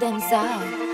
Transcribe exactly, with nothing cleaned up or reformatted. Benza.